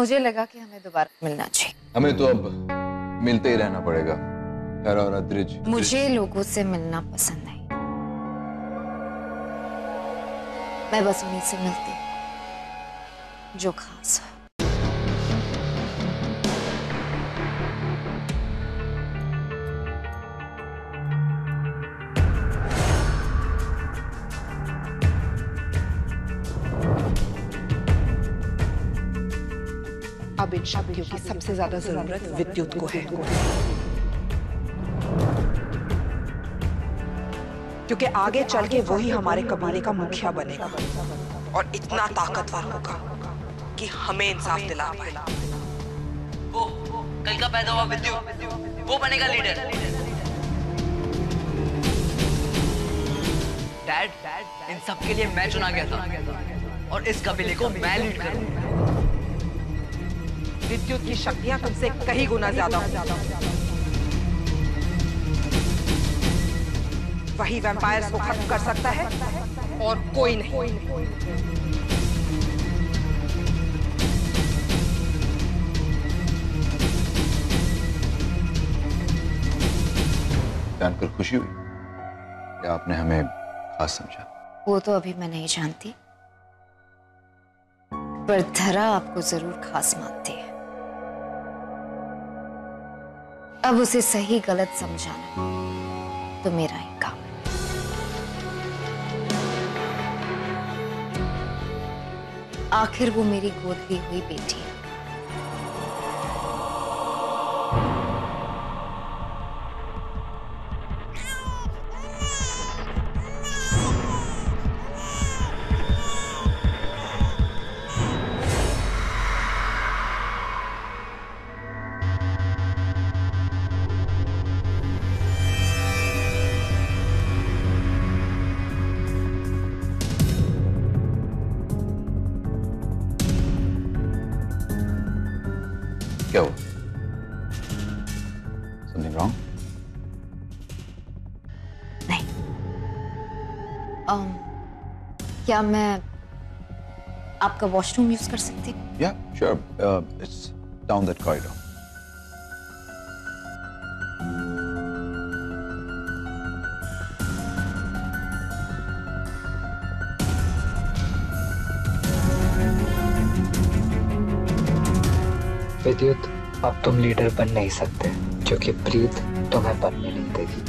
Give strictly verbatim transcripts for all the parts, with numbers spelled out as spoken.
मुझे लगा कि हमें दोबारा मिलना चाहिए। हमें तो अब मिलते ही रहना पड़ेगा। धरा और अद्रिज, मुझे लोगों से मिलना पसंद नहीं। मैं बस उन्हीं से मिलती हूँ जो खास हो। अब इन शादियों की सबसे ज्यादा जरूरत विद्युत को है, क्योंकि आगे चल के वही हमारे कबाड़े का मुखिया बनेगा और इतना ताकतवर होगा कि हमें इंसाफ दिला पाए। वो कल का पैदा हुआ विद्युत, वो बनेगा लीडर। डैड, इन सब के लिए मैं चुना गया था और इस कबीले को मैं लीड करूंगा। विद्युत की शक्तियां तुमसे कहीं गुना ज्यादा हो। वही वैम्पायर्स को खत्म कर सकता है और कोई नहीं। जानकर खुशी हुई क्या आपने हमें खास समझा? वो तो अभी मैं नहीं जानती, पर धरा आपको जरूर खास मानती है। अब उसे सही गलत समझाना तो मेरा ही काम है। आखिर वो मेरी गोद ली हुई बेटी है। क्या हुआ? Something wrong? नहीं। um, क्या मैं आपका वॉशरूम यूज कर सकती हूँ? Yeah, sure. Uh, it's down that corridor. विद्युत, अब तुम लीडर बन नहीं सकते, क्योंकि प्रीत तुम्हें बनने नहीं देगी।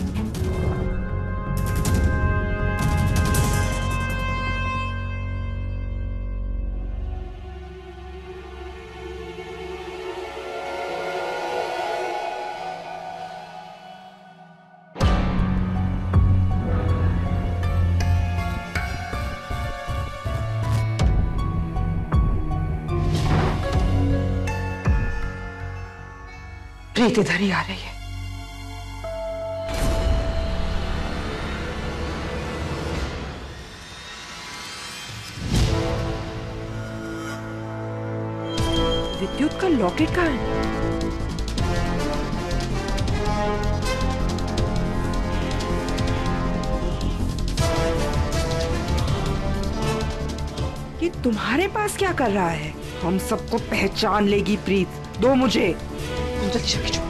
प्रीत इधर ही आ रही है। विद्युत का लॉकेट कहाँ है? ये तुम्हारे पास क्या कर रहा है? हम सबको पहचान लेगी प्रीत। दो मुझे। जल्दी जल्दी छुप जाओ।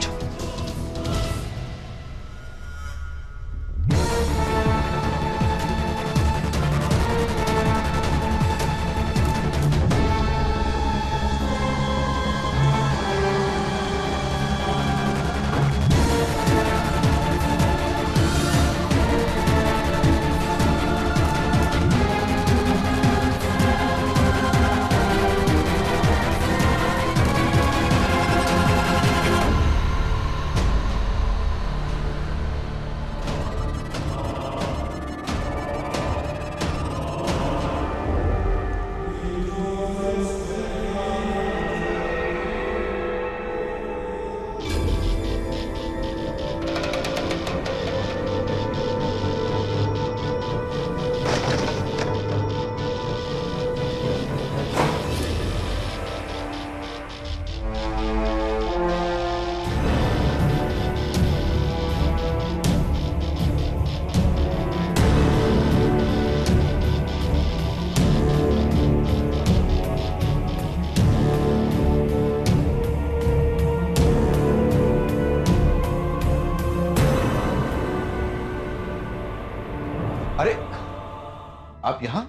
आप यहां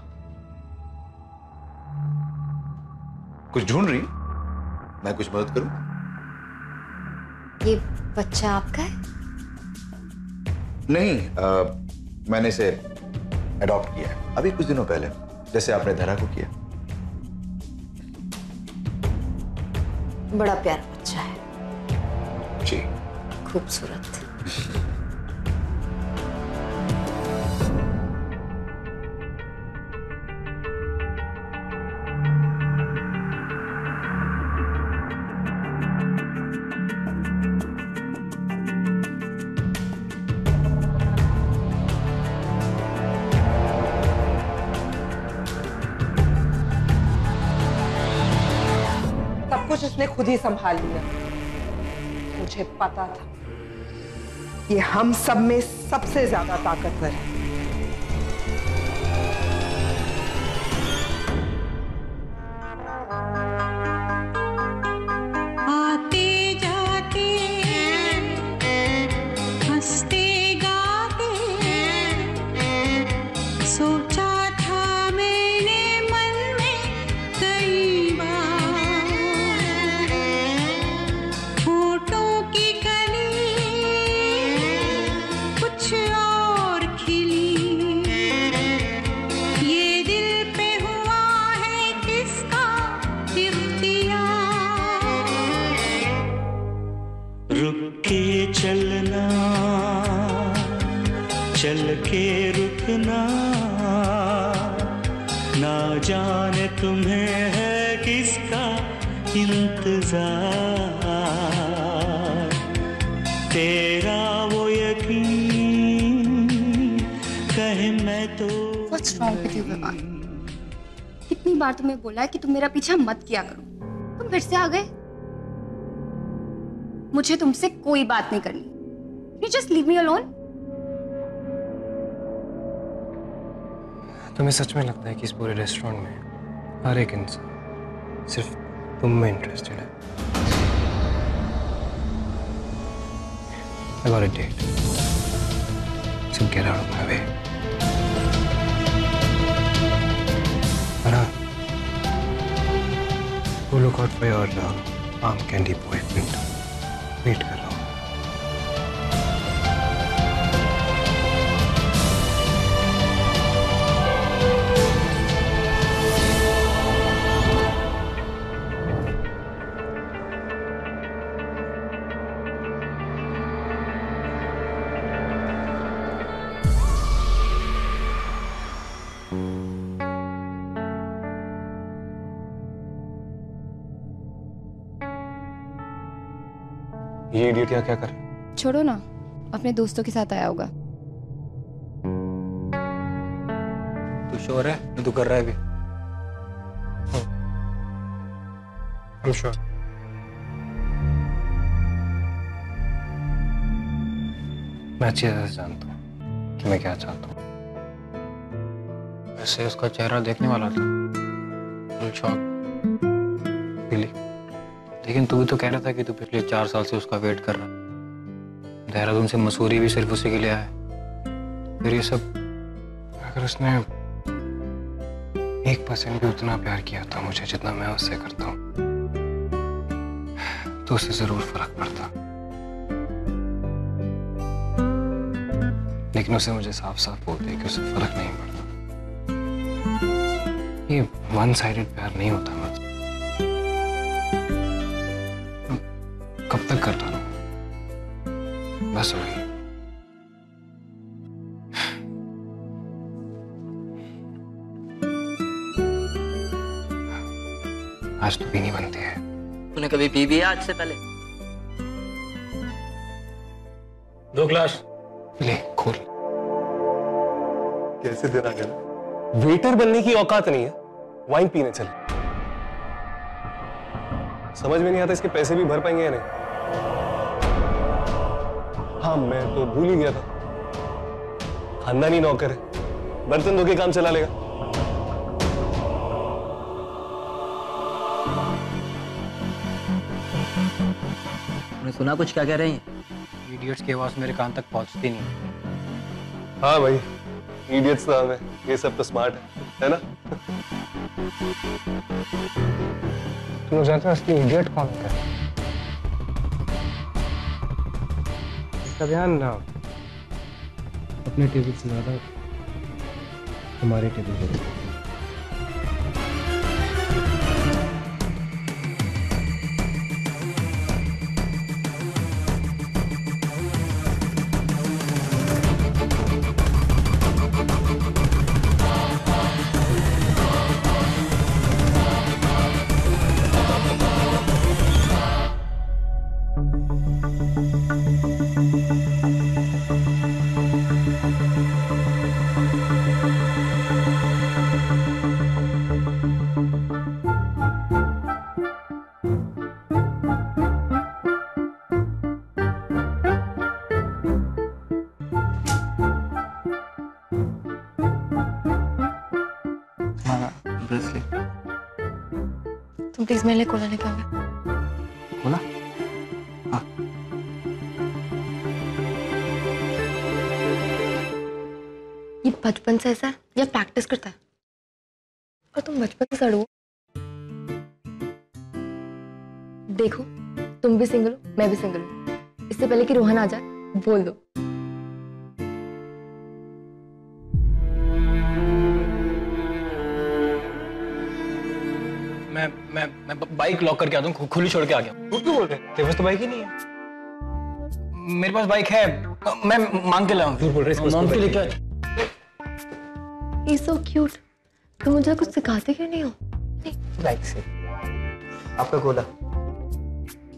कुछ ढूंढ रही? मैं कुछ मदद करूं? ये बच्चा आपका है? नहीं, आ, मैंने इसे अडॉप्ट किया है अभी कुछ दिनों पहले, जैसे आपने धरा को किया। बड़ा प्यारा बच्चा है जी, खूबसूरत। उसने खुद ही संभाल लिया। मुझे पता था ये हम सब में सबसे ज्यादा ताकतवर है। आते जाते हंसते गाते सोचा था मैंने मन में कई बार, चल के रुकना ना जाने तुम्हें है किसका इंतजार, तेरा वो यकीन कहे मैं तो। What's wrong with you, Vivaan? कितनी बार तुम्हें बोला है कि तुम मेरा पीछा मत किया करो, तुम फिर से आ गए। मुझे तुमसे कोई बात नहीं करनी। You just leave me alone. तुम्हें सच में लगता है कि इस पूरे रेस्टोरेंट में हर एक इंसान सिर्फ तुम में इंटरेस्टेड है? I got a date. So get out of my way. और हाँ, go look out for your arm candy boyfriend. Wait कर रहा हूँ। ये इडियट यहाँ क्या कर रहा है? छोड़ो ना, अपने दोस्तों के साथ आया होगा। तू श्योर है तू कर रहा है भी? I am sure. मैं अच्छी तरह से जानता हूँ कि मैं क्या चाहता हूँ। ऐसे उसका चेहरा देखने वाला था, आई एम शॉक रियली। लेकिन तू भी तो कह रहा था कि तू पिछले चार साल से उसका वेट कर रहा है। देहरादून से मसूरी भी सिर्फ उसी के लिए आया। फिर ये सब, अगर उसने एक परसेंट भी उतना प्यार किया था मुझे जितना मैं उससे करता हूँ तो उससे जरूर फर्क पड़ता। लेकिन उसे मुझे साफ साफ बोलते है कि उससे फर्क नहीं पड़ता। ये वन साइडेड प्यार नहीं होता। मुझे कब तक करता हूँ? बस वही। आज तो पीनी बनती है। तूने कभी पी भी है आज से पहले? दो ग्लास ले, खोल। कैसे दिन आ गया? वेटर बनने की औकात नहीं है, वाइन पीने चले। समझ में नहीं आता इसके पैसे भी भर पाएंगे या नहीं। हाँ, मैं तो भूल ही गया था, खानदानी नौकर है, बर्तन धो के काम चला लेगा। तुमने सुना कुछ क्या कह रहे हैं? इडियट्स की आवाज मेरे कान तक पहुंचती नहीं। हाँ भाई, इडियट्स नाम है, ये सब तो स्मार्ट है, है ना? तुम लोग जानते हो असली इडियट कौन होता है? इसका ध्यान ना अपने टेबल से ज्यादा हमारे टेबल पर। प्लीज मेरे लिए कोला निकालो। कोला? हाँ। ये बचपन से ऐसा है या प्रैक्टिस करता है? और तुम बचपन से लड़ो। देखो तुम भी सिंगल हो, मैं भी सिंगल हूँ। इससे पहले कि रोहन आ जाए बोल दो। मैं मैं मैं बाइक लॉक करके आता हूँ, खुली छोड़ के आ गया। तू क्यों बोल रहे? तेरे पास तो बाइक ही नहीं है। मेरे पास बाइक है, मैं मांग के लाया हूँ। झूठ बोल रहे, मांग के लेके आया। ये सो क्यूट, तुम मुझे कुछ सिखाते क्यों नहीं हो? लाइक से। आपका गोला?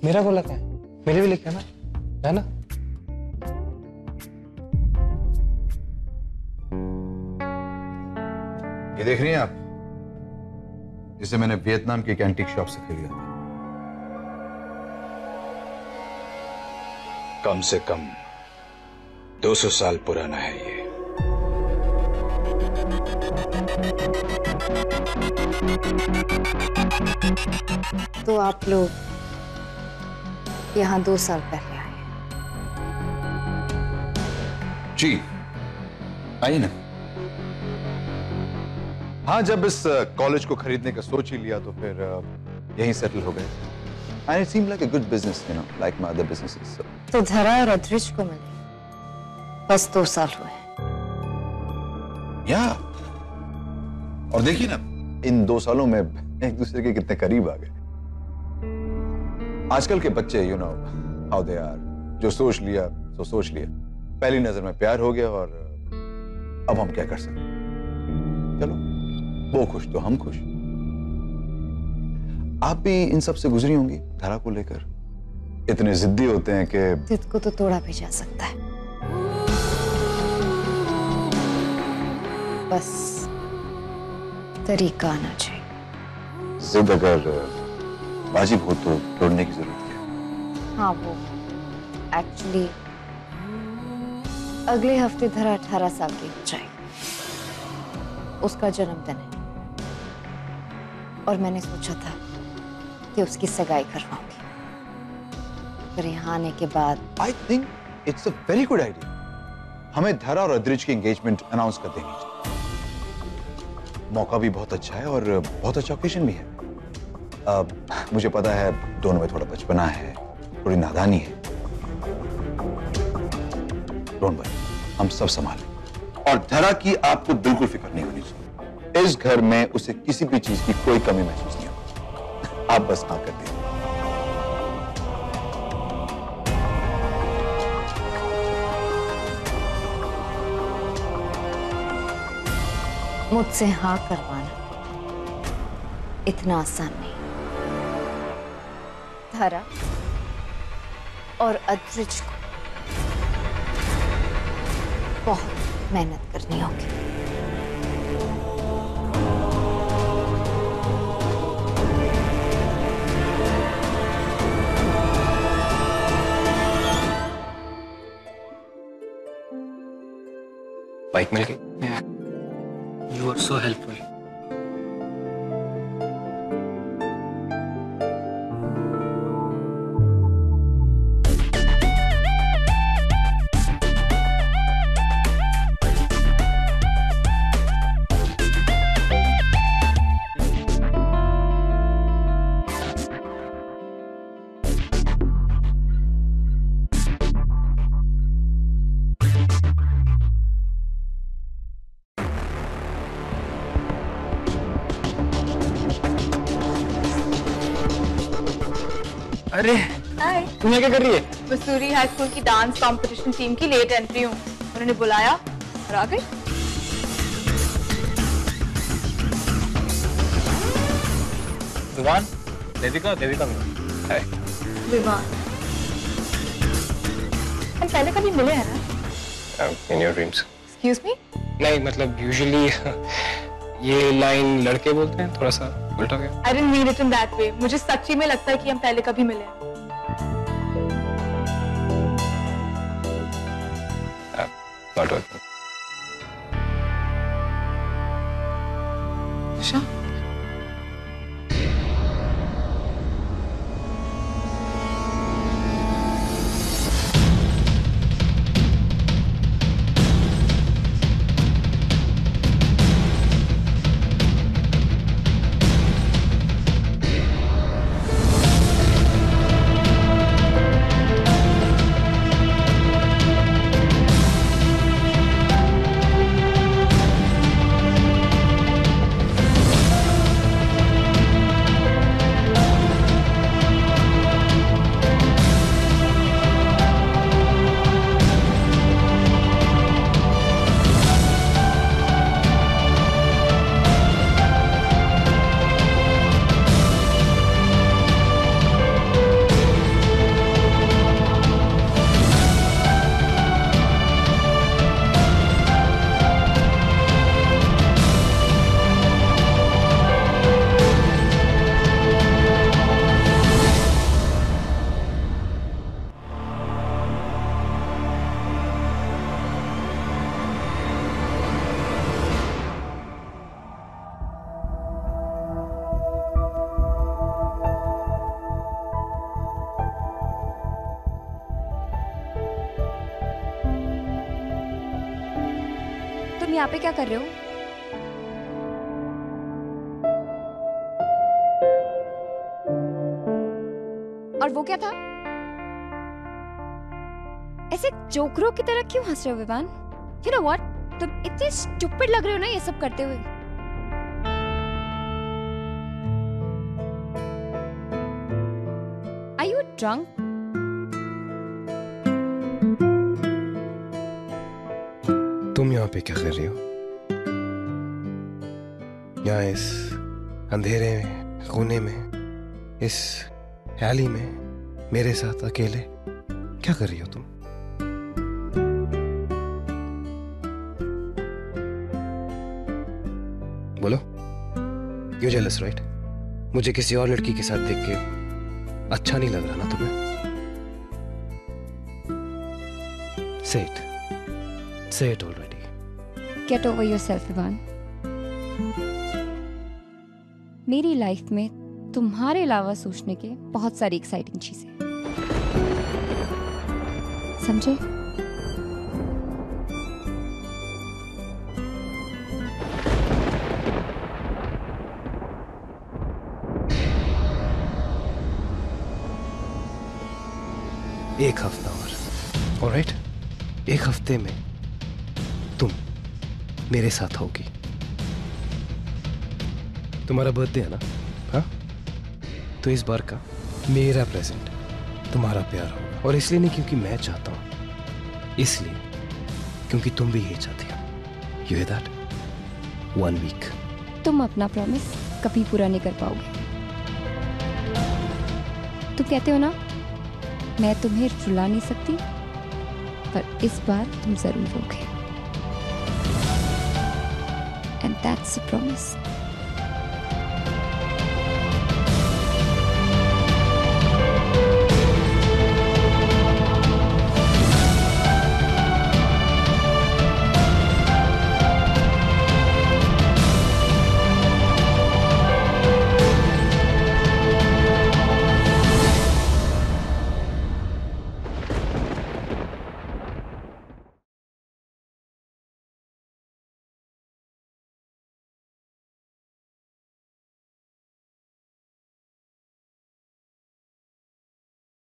मेरा गोला क्या है? मेरे भी लेके आना, है ना? ये देख रही हैं आप, जिसे मैंने वियतनाम की एंटीक शॉप से खरीदा था। कम से कम दो सौ साल पुराना है ये। तो आप लोग यहां दो साल पहले आए? जी आइए ना। हाँ, जब इस कॉलेज को खरीदने का सोच ही लिया तो फिर यहीं सेटल हो गए। And it seemed like a good business, you know, like my other businesses. तो धरा और अद्रिज को मिले बस दो साल हुए। या और देखिए ना, इन दो सालों में एक दूसरे के कितने करीब आ गए। आजकल के बच्चे you know how they are, जो सोच लिया तो सोच लिया। पहली नजर में प्यार हो गया और अब हम क्या कर सकते? चलो वो खुश तो हम खुश। आप भी इन सब से गुजरी होंगी। धारा को लेकर इतने जिद्दी होते हैं कि जिद को तो तोड़ा भी जा सकता है। बस तरीका आना चाहिए। जिद अगर वाजिब हो तो तोड़ने की जरूरत है। हाँ, वो एक्चुअली अगले हफ्ते धारा अठारह साल की हो जाएगी। उसका जन्मदिन है और मैंने सोचा था कि उसकी सगाई करवाऊंगी, पर यहाँ आने के बाद I think it's a very good idea. हमें धरा और अद्रिज की एंगेजमेंट अनाउंस कर देनी चाहिए। मौका भी बहुत अच्छा है और बहुत अच्छा ओकेजन भी है। आ, मुझे पता है दोनों में थोड़ा बचपना है, थोड़ी नादानी है। डोंट वरी, हम सब संभालें। और धरा की आपको बिल्कुल फिक्र नहीं होनी चाहिए। इस घर में उसे किसी भी चीज की कोई कमी महसूस नहीं होगी। आप बस हाँ कर दें। मुझसे हाँ करवाना इतना आसान नहीं। धारा और अद्रिज को बहुत मेहनत करनी होगी। बाइक मिल गई। You are so helpful. अरे तुम क्या कर रही है? मसूरी हाई स्कूल की डांस कंपटीशन टीम की लेट एंट्री हूँ, उन्होंने बुलाया और आ गई। विवान, देविका, देविका मिले। विवान, हम पहले कभी मिले हैं ना? In your dreams. Excuse me? नहीं मतलब usually ये लाइन लड़के बोलते हैं, थोड़ा सा उल्टा गया। I didn't mean it in that way. मुझे सच्ची में लगता है कि हम पहले कभी मिले हैं। Not working. अच्छा? यहाँ पे क्या कर रहे हो? और वो क्या था? ऐसे जोकरों की तरह क्यों हंस रहे हो विवान? You know what? तुम इतने stupid लग रहे हो ना ये सब करते हुए। Are you drunk? तुम यहाँ पे क्या कर रही हो? यहाँ इस अंधेरे में, कोने में, इस हैली में मेरे साथ अकेले क्या कर रही हो तुम? बोलो। You jealous right? मुझे किसी और लड़की के साथ देख के अच्छा नहीं लग रहा ना तुम्हें? Say it. Say it already. Get over yourself, Vivaan. मेरी लाइफ में तुम्हारे अलावा सोचने के बहुत सारी एक्साइटिंग चीजें, समझे? एक हफ्ता और, ऑलराइट? एक हफ्ते में तुम मेरे साथ होगी। तुम्हारा बर्थडे है ना? हाँ, तो इस बार का मेरा प्रेजेंट तुम्हारा प्यार होगा। और इसलिए नहीं क्योंकि मैं चाहता हूँ, इसलिए क्योंकि तुम भी ये चाहती हो। You hear that? One week. तुम अपना प्रॉमिस कभी पूरा नहीं कर पाओगे। तुम कहते हो ना मैं तुम्हें रुला नहीं सकती, पर इस बार तुम जरूर होगे। That's a promise.